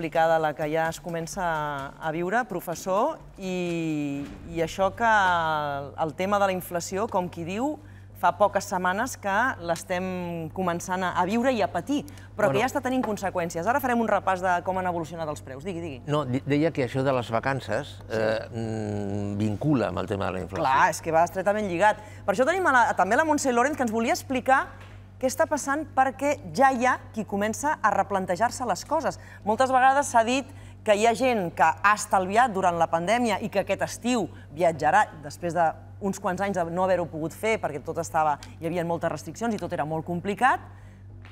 complicada la que ja es comença a viure, professor, i això que el tema de la inflació, com qui diu, fa poques setmanes que l'estem començant a viure i a patir, però que ja està tenint conseqüències. Ara farem un repàs de com han evolucionat els preus. Digui, digui. No, deia que això de les vacances vincula amb el tema de la inflació. Clar, és que va estretament lligat. Per això tenim també la Montse Lorenz, que ens volia explicar què està passant perquè ja hi ha qui comença a replantejar-se les coses. Moltes vegades s'ha dit que hi ha gent que ha estalviat durant la pandèmia i que aquest estiu viatjarà després d'uns quants anys de no haver-ho pogut fer perquè tot estava, hi havia moltes restriccions i tot era molt complicat,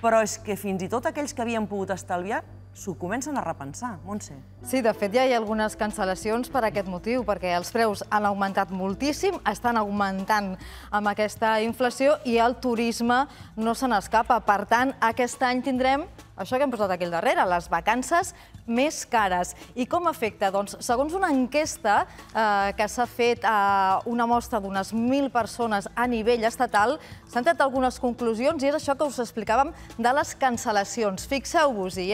però és que fins i tot aquells que havien pogut estalviar s'ho comencen a repensar, Montse. Sí, de fet, ja hi ha algunes cancel·lacions per aquest motiu, perquè els preus han augmentat moltíssim, estan augmentant amb aquesta inflació i el turisme no se n'escapa. Per tant, aquest any tindrem això que hem posat aquí al darrere, les vacances més cares. I com afecta? Doncs, segons una enquesta que s'ha fet a una mostra d'unes 1.000 persones a nivell estatal, s'han tret algunes conclusions i és això que us explicàvem de les cancel·lacions. Fixeu-vos-hi,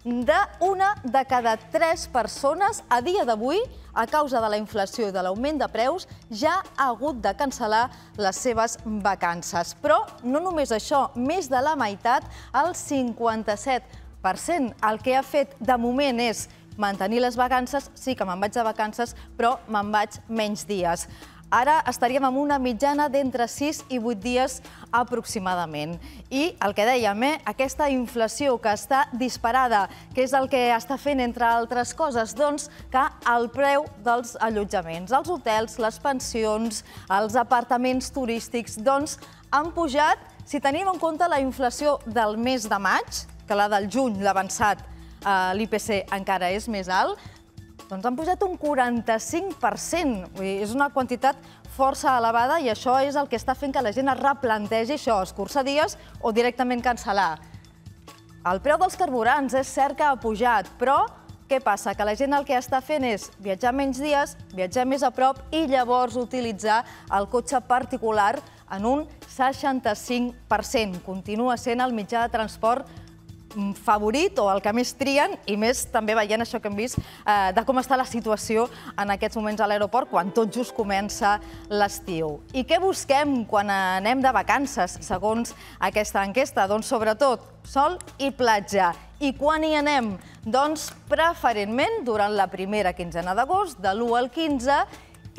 d'una de cada 3 persones a dia d'avui, a causa de la inflació i de l'augment de preus, ja ha hagut de cancel·lar les seves vacances. Però no només això, més de la meitat, el 57%, el que ha fet de moment és mantenir les vacances, sí que me'n vaig de vacances, però me'n vaig menys dies. Ara estaríem amb una mitjana d'entre 6 i 8 dies aproximadament. I el que dèiem, aquesta inflació que està disparada, que és el que està fent, entre altres coses, doncs que el preu dels allotjaments, els hotels, les pensions, els apartaments turístics, doncs han pujat, si tenim en compte la inflació del mes de maig, que la del juny, l'avançat, l'IPC encara és més alt, doncs han pujat un 45%, és una quantitat força elevada i això és el que està fent que la gent es replantegi això, escurçar dies o directament cancel·lar. El preu dels carburants és cert que ha pujat, però què passa? Que la gent el que està fent és viatjar menys dies, viatjar més a prop i llavors utilitzar el cotxe particular en un 65%. Continua sent el mitjà de transport favorit o el que més trien i més també veient això que hem vist de com està la situació en aquests moments a l'aeroport quan tot just comença l'estiu. I què busquem quan anem de vacances, segons aquesta enquesta? Doncs sobretot sol i platja. I quan hi anem? Doncs preferentment durant la primera quinzena d'agost, de l'1 al 15,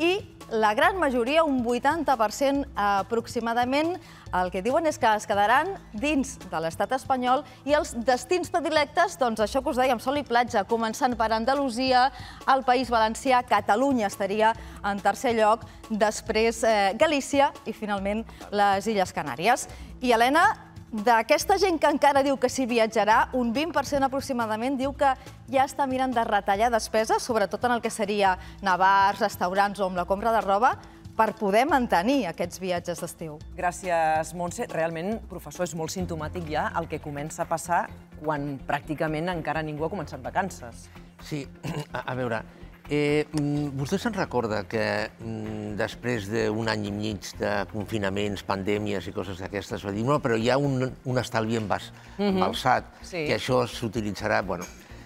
i la gran majoria, un 80% aproximadament, el que diuen és que es quedaran dins de l'estat espanyol i els destins predilectes, doncs això que us dèiem, sol i platja, començant per Andalusia, el País Valencià, Catalunya estaria en tercer lloc, després Galícia i finalment les Illes Canàries. I Helena, d'aquesta gent que encara diu que s'hi viatjarà, un 20% aproximadament diu que ja està mirant de retallar despeses, sobretot en el que seria anar a bars, restaurants o amb la compra de roba, per poder mantenir aquests viatges d'estiu. Gràcies, Montse. Realment, professor, és molt simptomàtic ja el que comença a passar quan pràcticament encara ningú ha començat vacances. Sí, a veure, vostè se'n recorda que després d'un any i mig de confinaments, pandèmies i coses d'aquestes, va dir, no, però hi ha un estalvi embalsat, que això s'utilitzarà...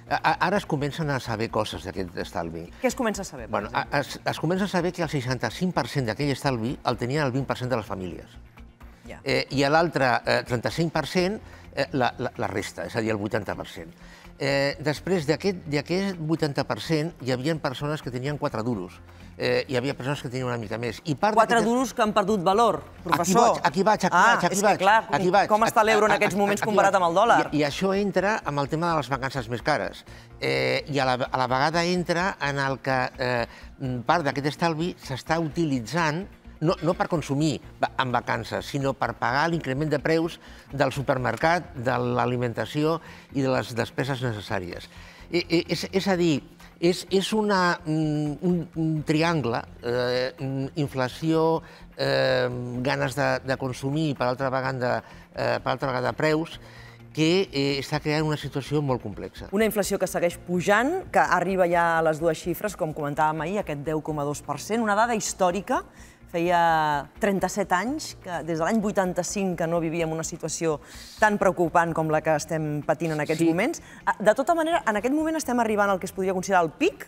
Ara es comencen a saber coses d'aquest estalvi. Què es comença a saber? Es comença a saber que el 65% d'aquell estalvi el tenien el 20% de les famílies. I l'altre 35% la resta, és a dir, el 80%. Després d'aquest 80% hi havia persones que tenien 4 duros, hi havia persones que tenien una mica més. 4 duros que han perdut valor, professor. Aquí vaig. Com està l'euro en aquests moments comparat amb el dòlar? I això entra en el tema de les vacances més cares. I a la vegada entra en el que part d'aquest estalvi s'està utilitzant no per consumir en vacances, sinó per pagar l'increment de preus del supermercat, de l'alimentació i de les despeses necessàries. És a dir, és un triangle, inflació, ganes de consumir i, per altra vegada, preus, que està creant una situació molt complexa. Una inflació que segueix pujant, que arriba ja a les dues xifres, com comentàvem ahir, aquest 10,2%, una dada històrica. Feia 37 anys, que des de l'any 85 que no vivíem una situació tan preocupant com la que estem patint en aquests moments. De tota manera, en aquest moment estem arribant al que es podria considerar el pic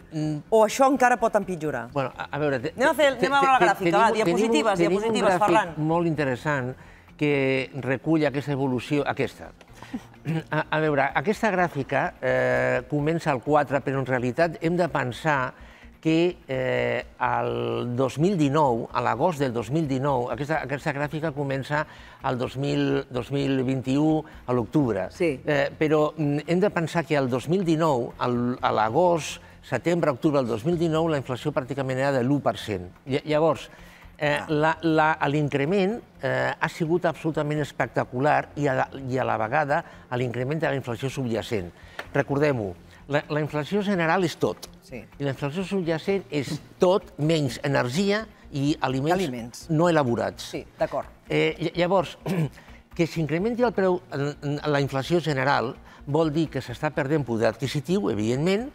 o això encara pot empitjorar? Bueno, a veure... Anem a veure la gràfica, va, diapositives, diapositives, Ferran. Tenim un gràfic molt interessant que recull aquesta evolució, aquesta. A veure, aquesta gràfica comença al 4, però en realitat hem de pensar que al 2019, a l'agost del 2019, aquesta gràfica comença al 2021, a l'octubre. Però hem de pensar que al 2019, a l'agost, setembre, octubre del 2019, la inflació pràcticament era de l'1%. Llavors, l'increment ha sigut absolutament espectacular i a la vegada l'increment de la inflació subjacent. Recordem-ho. La inflació general és tot, i la inflació subjacent és tot menys energia i aliments no elaborats. Sí, d'acord. Llavors, que s'incrementi el preu a la inflació general vol dir que s'està perdent poder adquisitiu, evidentment,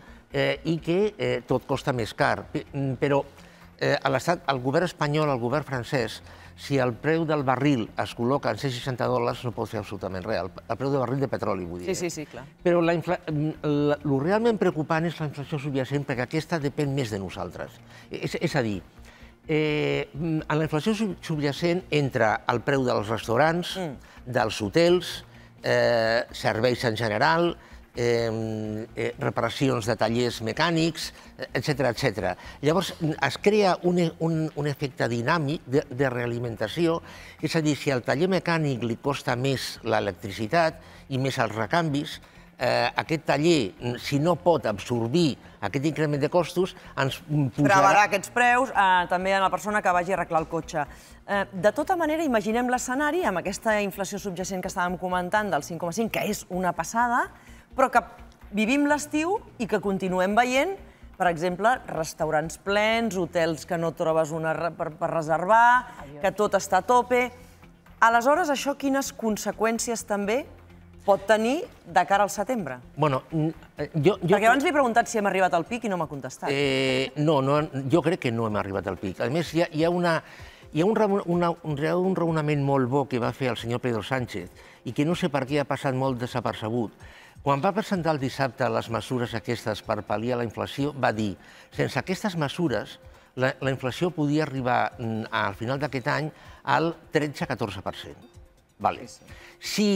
i que tot costa més car. Però el govern espanyol, el govern francès, si el preu del barril es col·loca en $60 no pot fer absolutament res, el preu del barril de petroli, vull dir. Sí, clar. Però el realment preocupant és la inflació subjacent, perquè aquesta depèn més de nosaltres. És a dir, en la inflació subjacent entra el preu dels restaurants, dels hotels, serveis en general, reparacions de tallers mecànics, etc. Llavors, es crea un efecte dinàmic de realimentació, és a dir, si al taller mecànic li costa més l'electricitat i més els recanvis, aquest taller, si no pot absorbir aquest increment de costos, ens posarà... Gravarà aquests preus també a la persona que vagi a arreglar el cotxe. De tota manera, imaginem l'escenari amb aquesta inflació subjacent que estàvem comentant del 5,5, que és una passada, però que vivim l'estiu i que continuem veient, per exemple, restaurants plens, hotels que no trobes per reservar, que tot està a tope. Aleshores, això quines conseqüències també pot tenir de cara al setembre? Perquè abans li he preguntat si hem arribat al pic i no m'ha contestat. No, jo crec que no hem arribat al pic. A més, hi ha un raonament molt bo que va fer el senyor Pedro Sánchez i que no sé per què ha passat molt desapercebut. Quan va presentar el dissabte les mesures aquestes per pal·liar la inflació, va dir que sense aquestes mesures la inflació podia arribar al final d'aquest any al 13-14%. Si,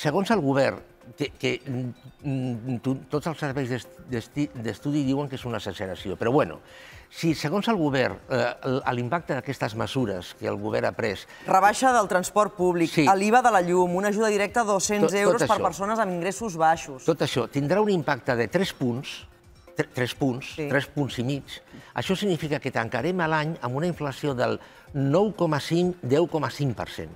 segons el govern, que tots els serveis d'estudi diuen que és una exageració, però bueno, si segons el govern l'impacte d'aquestes mesures que el govern ha pres... Rebaixa del transport públic, l'IVA de la llum, una ajuda directa de €200 per persones amb ingressos baixos... Tot això tindrà un impacte de 3 punts, 3 punts i mig. Això significa que tancarem l'any amb una inflació del 9,5-10,5%.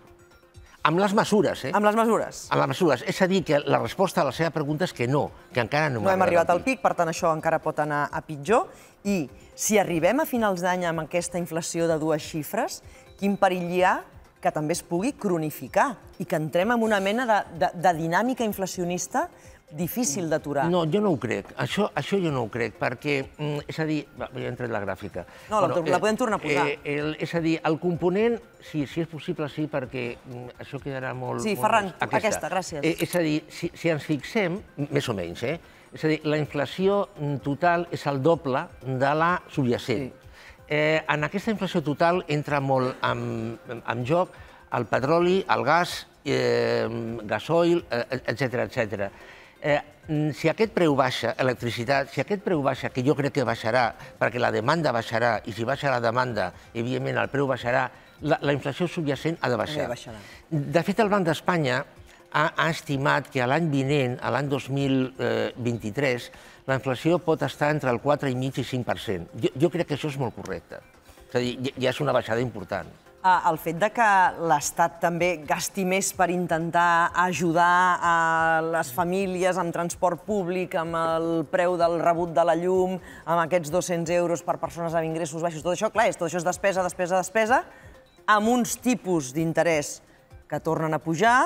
Amb les mesures, eh? Amb les mesures. Amb les mesures. És a dir, que la resposta a la seva pregunta és que no, que encara no hem arribat al pic, per tant, això encara pot anar a pitjor. I si arribem a finals d'any amb aquesta inflació de dues xifres, quin perill hi ha que també es pugui cronificar i que entrem en una mena de dinàmica inflacionista difícil d'aturar? No, jo no ho crec. Això jo no ho crec, perquè... És a dir... Jo he entrat la gràfica. No, la podem tornar a posar. És a dir, el component... Sí, si és possible, sí, perquè això quedarà molt... Sí, Ferran, aquesta, gràcies. És a dir, si ens fixem, més o menys, és a dir, la inflació total és el doble de la subjacent. En aquesta inflació total entra molt en joc el petroli, el gas, gasoil, etc. Si aquest preu baixa, electricitat, si aquest preu baixa, que jo crec que baixarà, perquè la demanda baixarà, i si baixa la demanda, evidentment el preu baixarà, la inflació subjacent ha de baixar. De fet, el Banc d'Espanya ha estimat que l'any vinent, l'any 2023, la inflació pot estar entre el 4,5 i 5%. Jo crec que això és molt correcte. És a dir, ja és una baixada important. El fet que l'Estat també gasti més per intentar ajudar a les famílies amb transport públic, amb el preu del rebut de la llum, amb aquests €200 per persones amb ingressos baixos, tot això, clar, tot això és despesa, despesa, despesa, amb uns tipus d'interès que tornen a pujar,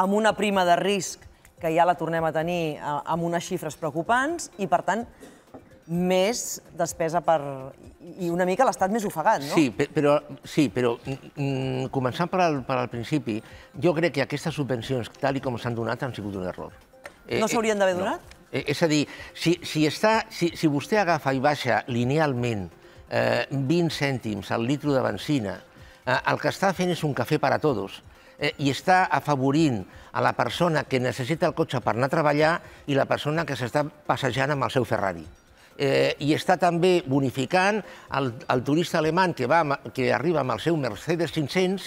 amb una prima de risc que ja la tornem a tenir amb unes xifres preocupants i, per tant, més despesa per... i una mica l'estat més ofegat, no? Sí, però començant pel principi, jo crec que aquestes subvencions, tal com s'han donat, han sigut un error. No s'haurien d'haver donat? És a dir, si vostè agafa i baixa linealment 20 cèntims al litro de benzina, el que està fent és un cafè per a tots, i està afavorint a la persona que necessita el cotxe per anar a treballar i la persona que s'està passejant amb el seu Ferrari. I està també bonificant el turista alemany que arriba amb el seu Mercedes 500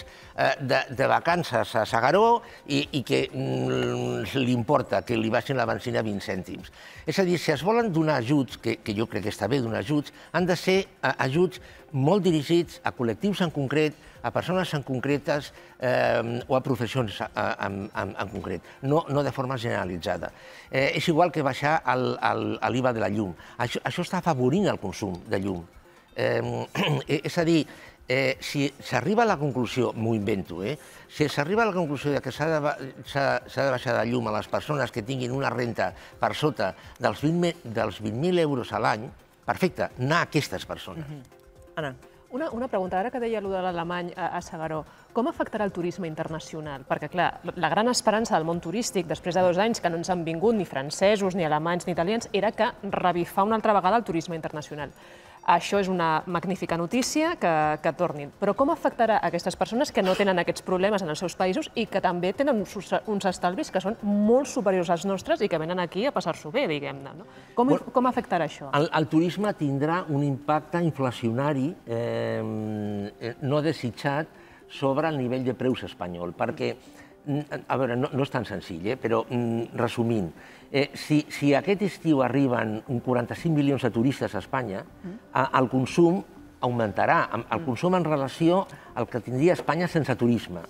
de vacances a S'Agaró i que li importa que li baixin la benzina 20 cèntims. És a dir, si es volen donar ajuts, que jo crec que està bé donar ajuts, han de ser ajuts molt dirigits a col·lectius en concret, a persones en concretes o a professions en concret, no de forma generalitzada. És igual que baixar l'IVA de la llum. Això està afavorint el consum de llum. És a dir, si s'arriba a la conclusió, m'ho invento, si s'arriba a la conclusió que s'ha de baixar la llum a les persones que tinguin una renta per sota dels 20.000 euros a l'any, perfecte, anar a aquestes persones. Anna. Una pregunta, ara que deia allò de l'alemany a S'Agaró, com afectarà el turisme internacional? Perquè, clar, la gran esperança del món turístic, després de 2 anys que no ens han vingut ni francesos, ni alemanys, ni italians, era que revifar una altra vegada el turisme internacional. Això és una magnífica notícia que tornin. Però com afectarà a aquestes persones que no tenen aquests problemes en els seus països i que també tenen uns estalvis que són molt superiors als nostres i que venen aquí a passar-s'ho bé, diguem-ne? Com afectarà això? El turisme tindrà un impacte inflacionari no desitjat sobre el nivell de preus espanyol, perquè, a veure, no és tan senzill, però resumint, si aquest estiu arriben 45 milions de turistes a Espanya, el consum augmentarà, el consum en relació al que tindria Espanya sense turisme.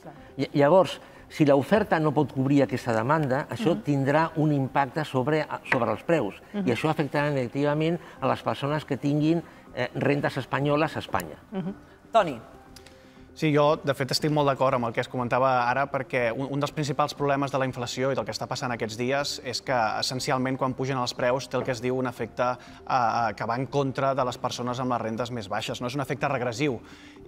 Llavors, si l'oferta no pot cobrir aquesta demanda, això tindrà un impacte sobre els preus i això afectarà negativament a les persones que tinguin rentes espanyoles a Espanya. Toni. Sí, jo, de fet, estic molt d'acord amb el que es comentava ara, perquè un dels principals problemes de la inflació i del que està passant aquests dies és que, essencialment, quan pugen els preus, té el que es diu un efecte que va en contra de les persones amb les rentes més baixes. És un efecte regressiu.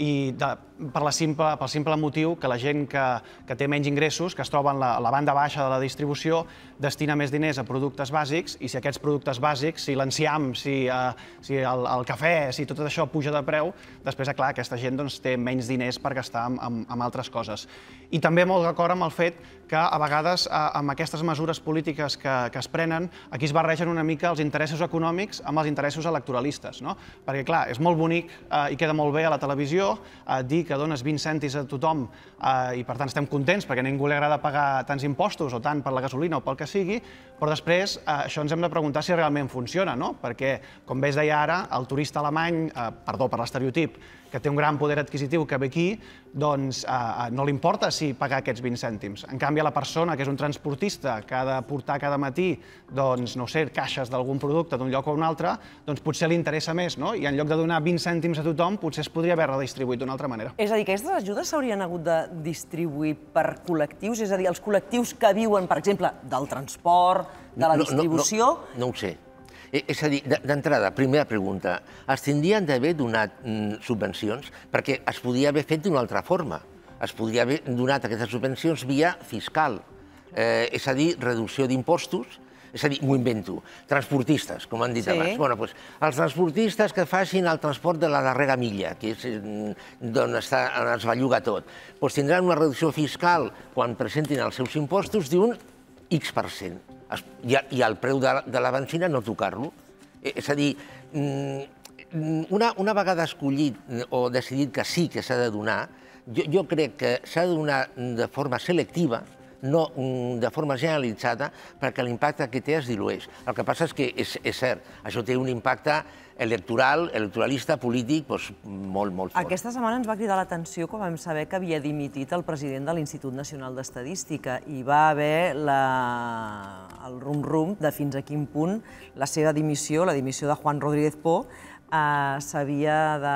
I pel simple motiu que la gent que té menys ingressos, que es troba en la banda baixa de la distribució, destina més diners a productes bàsics, i si aquests productes bàsics, si l'enciam, si el cafè, si tot això puja de preu, després, clar, aquesta gent té menys diners per gastar en altres coses. I també molt d'acord amb el fet que, a vegades, amb aquestes mesures polítiques que es prenen, aquí es barregen una mica els interessos econòmics amb els interessos electoralistes, no? Perquè, clar, és molt bonic i queda molt bé a la televisió dir que dones 20 cèntims a tothom i, per tant, estem contents perquè a ningú li agrada pagar tants impostos o tant per la gasolina o pel que sigui, però després això ens hem de preguntar si realment funciona, no? Perquè, com bé es deia ara, el turista alemany, perdó per l'estereotip, que té un gran poder adquisitiu que ve aquí, doncs no li importa si pagar aquests 20 cèntims. En canvi, a la persona que és un transportista que ha de portar cada matí, doncs, no sé, caixes d'algun producte d'un lloc a un altre, doncs potser li interessa més, no? I en lloc de donar 20 cèntims a tothom, potser es podria haver redistribuït d'una altra manera. És a dir, que aquestes ajudes s'haurien hagut de distribuir per col·lectius? És a dir, els col·lectius que viuen, per exemple, del transport, de la distribució... No ho sé. És a dir, d'entrada, primera pregunta, es tindrien d'haver donat subvencions perquè es podia haver fet d'una altra forma. Es podria haver donat aquestes subvencions via fiscal, és a dir, reducció d'impostos, és a dir, m'ho invento, transportistes, com han dit abans. Bé, doncs, els transportistes que facin el transport de la darrera milla, que és on es belluga tot, doncs tindran una reducció fiscal quan presentin els seus impostos d'un X%. I el preu de la benzina no tocar-lo. És a dir, una vegada escollit o decidit que sí que s'ha de donar, jo crec que s'ha de donar de forma selectiva, no de forma generalitzada, perquè l'impacte que té es dilueix. El que passa és que és cert, això té un impacte electoral, electoralista, polític, molt, molt fort. Aquesta setmana ens va cridar l'atenció quan vam saber que havia dimitit el president de l'Institut Nacional d'Estadística i va haver el rum-rum de fins a quin punt la seva dimissió, la dimissió de Juan Rodríguez Poo, s'havia de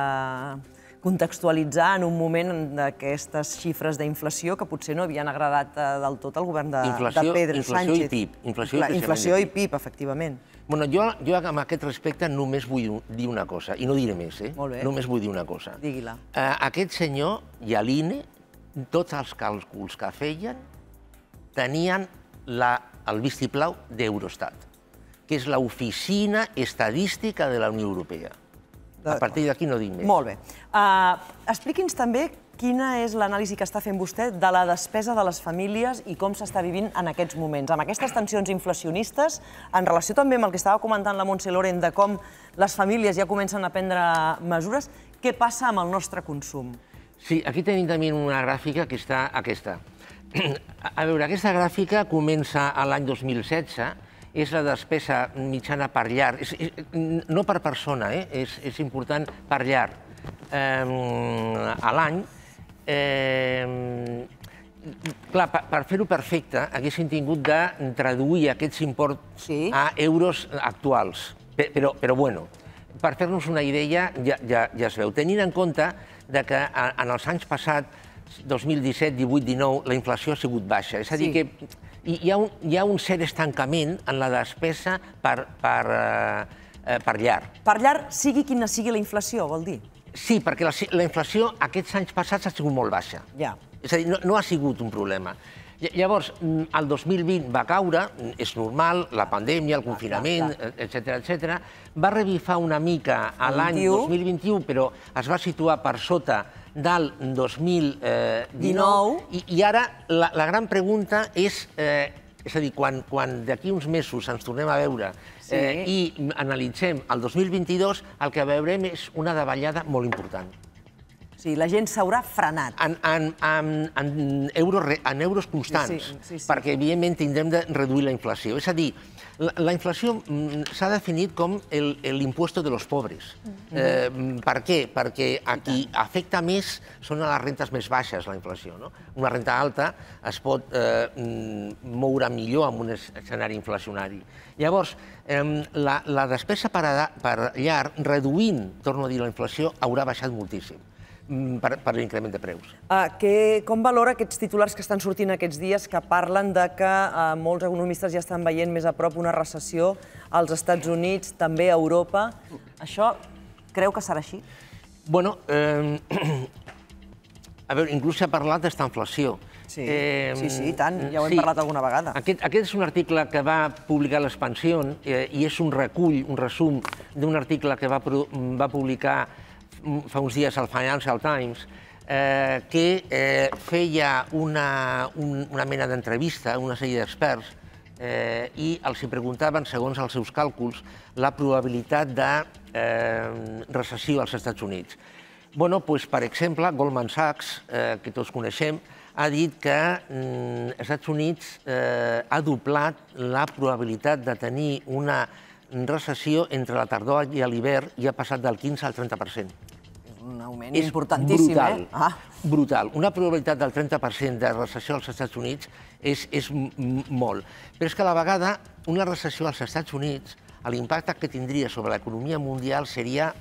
contextualitzar en un moment d'aquestes xifres d'inflació que potser no havien agradat del tot al govern de Pedro Sánchez. Inflació i PIB, efectivament. Bueno, jo amb aquest respecte només vull dir una cosa, i no diré més, eh? Només vull dir una cosa. Digui-la. Aquest senyor i a l'INE, tots els càlculs que feien, tenien el vistiplau d'Eurostat, que és l'oficina estadística de la Unió Europea. A partir d'aquí no dic més. Molt bé. Expliqui'ns també quina és l'anàlisi que està fent vostè de la despesa de les famílies i com s'està vivint en aquests moments, amb aquestes tensions inflacionistes, en relació també amb el que estava comentant la Montse Lorenz, de com les famílies ja comencen a prendre mesures. Què passa amb el nostre consum? Sí, aquí tenim també una gràfica que està aquesta. A veure, aquesta gràfica comença a l'any 2016, és la despesa mitjana per llar, no per persona, és important per llar, a l'any. Clar, per fer-ho perfecte, haguéssim tingut de traduir aquests imports a euros actuals. Però, bueno, per fer-nos una idea, ja es veu. Tenint en compte que en els anys passats, 2017, 18, 19, la inflació ha sigut baixa. És a dir, que hi ha un cert estancament en la despesa per llar. Per llar, sigui quina sigui la inflació, vol dir? Sí, perquè la inflació aquests anys passats ha sigut molt baixa. És a dir, no ha sigut un problema. Llavors, el 2020 va caure, és normal, la pandèmia, el confinament, etcètera. Va revifar una mica a l'any 2021, però es va situar per sota del 2019, i ara la gran pregunta és, a dir, quan d'aquí uns mesos ens tornem a veure i analitzem el 2022, el que veurem és una davallada molt important. O sigui, la gent s'haurà frenat. En euros constants, perquè evidentment tindrem de reduir la inflació. És a dir, la inflació s'ha definit com l'impuesto de los pobres. Per què? Perquè a qui afecta més són a les rentes més baixes, la inflació. Una renta alta es pot moure millor en un escenari inflacionari. Llavors, la despesa per llar, reduint, torno a dir, la inflació, haurà baixat moltíssim per l'increment de preus. Com valora aquests titulars que estan sortint aquests dies que parlen que molts economistes ja estan veient més a prop una recessió als Estats Units, també a Europa? Això creu que serà així? Bé, a veure, inclús s'ha parlat d'esta inflació. Sí, i tant, ja ho hem parlat alguna vegada. Aquest és un article que va publicar l'Expansió i és un recull, un resum d'un article que va publicar fa uns dies al Financial Times, que feia una mena d'entrevista a una sèrie d'experts i els preguntaven, segons els seus càlculs, la probabilitat de recessió als Estats Units. Per exemple, Goldman Sachs, que tots coneixem, ha dit que els Estats Units ha doblat la probabilitat de tenir una recessió entre la tardor i l'hivern i ha passat del 15 al 30%. És un augment importantíssim, eh? Brutal. Una probabilitat del 30% de recessió als Estats Units és molt. Però és que a la vegada una recessió als Estats Units, l'impacte que tindria sobre l'economia mundial seria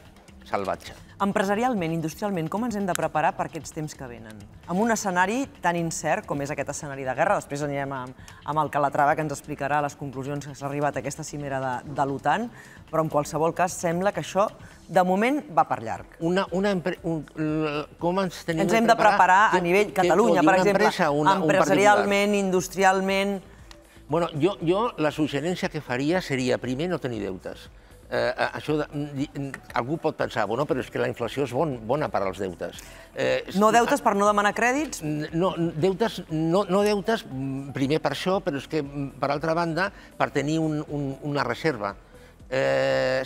salvatge. Empresarialment, industrialment, com ens hem de preparar per aquests temps que venen? Amb un escenari tan incert com és aquest escenari de guerra, després anirem amb el Calatrava que ens explicarà les conclusions que s'ha arribat a aquesta cimera de l'OTAN, però en qualsevol cas sembla que això, de moment, va per llarg. Com ens tenim de preparar? Ens hem de preparar a nivell Catalunya, per exemple, empresarialment, industrialment... Bueno, jo la suggerència que faria seria, primer, no tenir deutes. Algú pot pensar, però és que la inflació és bona per als deutes. No deutes per no demanar crèdits? No deutes, primer per això, però és que, per altra banda, per tenir una reserva.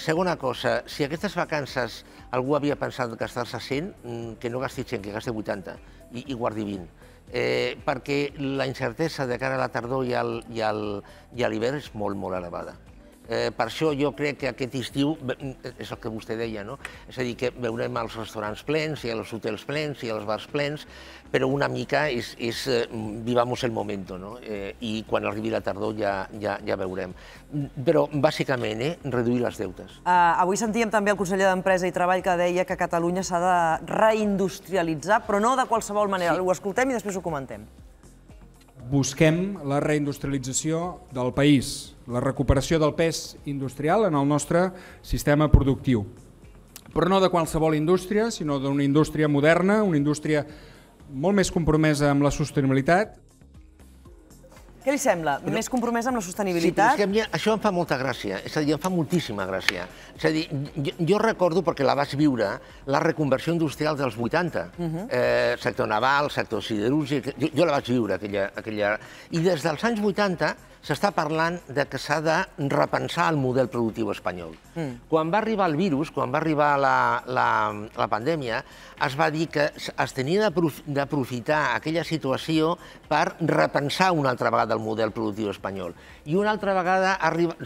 Segona cosa, si aquestes vacances algú havia pensat gastar-se 100, que no gasti 100, que gasti 80 i guardi 20. Perquè la incertesa de cara a la tardor i a l'hivern és molt, molt elevada. Per això jo crec que aquest estiu, és el que vostè deia, és a dir, que veurem els restaurants plens, i els hotels plens, i els bars plens, però una mica és vivamos el momento, i quan arribi la tardor ja veurem. Però, bàsicament, reduir les deutes. Avui sentíem també el conseller d'Empresa i Treball que deia que Catalunya s'ha de reindustrialitzar, però no de qualsevol manera. Ho escoltem i després ho comentem. busquem la reindustrialització del país, la recuperació del pes industrial en el nostre sistema productiu. Però no de qualsevol indústria, sinó d'una indústria moderna, una indústria molt més compromesa amb la sostenibilitat. Què li sembla? Més compromès amb la sostenibilitat? Sí, però això em fa molta gràcia, és a dir, em fa moltíssima gràcia. És a dir, jo recordo, perquè la vaig viure, la reconversió industrial dels 80, sector naval, sector siderúrgic, jo la vaig viure, aquella... I des dels anys 80 s'està parlant que s'ha de repensar el model productiu espanyol. Quan va arribar el virus, quan va arribar la pandèmia, es va dir que es tenia d'aprofitar aquella situació per repensar una altra vegada el model productiu espanyol. I una altra vegada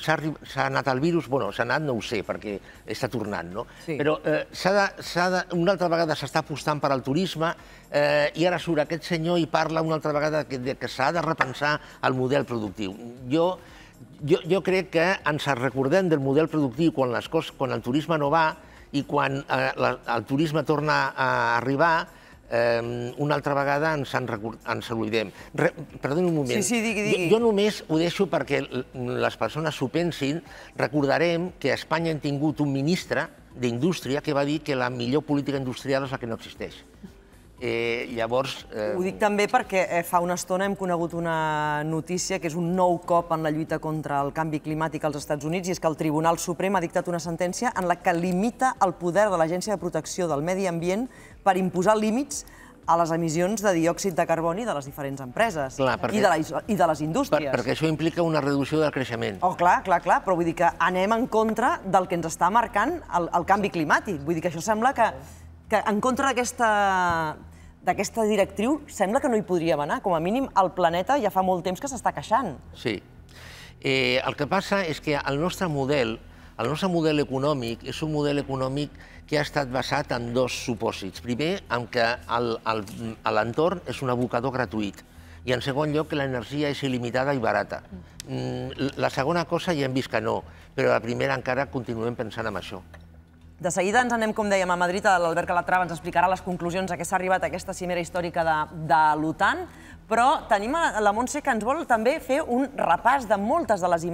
s'ha anat el virus, bueno, s'ha anat, no ho sé, perquè està tornant, no? Però una altra vegada s'està apostant per al turisme i ara surt aquest senyor i parla una altra vegada que s'ha de repensar el model productiu. Jo crec que ens recordem del model productiu quan el turisme no va i quan el turisme torna a arribar, una altra vegada ens oblidem. Perdoni un moment. Sí, digui. Jo només ho deixo perquè les persones s'ho pensin. Recordarem que a Espanya hem tingut un ministre d'Indústria que va dir que la millor política industrial és la que no existeix. Ho dic també perquè fa una estona hem conegut una notícia que és un nou cop en la lluita contra el canvi climàtic als Estats Units, i és que el Tribunal Suprem ha dictat una sentència en la que limita el poder de l'Agència de Protecció del Medi Ambient per imposar límits a les emissions de diòxid de carboni de les diferents empreses i de les indústries. Perquè això implica una reducció del creixement. Clar, però vull dir que anem en contra del que ens està marcant el canvi climàtic. Vull dir que això sembla que en contra d'aquesta directriu sembla que no hi podríem anar. Com a mínim, el planeta ja fa molt temps que s'està queixant. Sí. El que passa és que el nostre model econòmic és un model econòmic que ha estat basat en dos supòsits. Primer, en què l'entorn és un abocador gratuït. I en segon lloc, que l'energia és il·limitada i barata. La segona cosa ja hem vist que no, però la primera encara continuem pensant en això. De seguida ens anem, com dèiem, a Madrid. L'Albert Calatrava ens explicarà les conclusions a què s'ha arribat aquesta cimera històrica de l'OTAN, però tenim la Montse que ens vol també fer un repàs de moltes de les imatges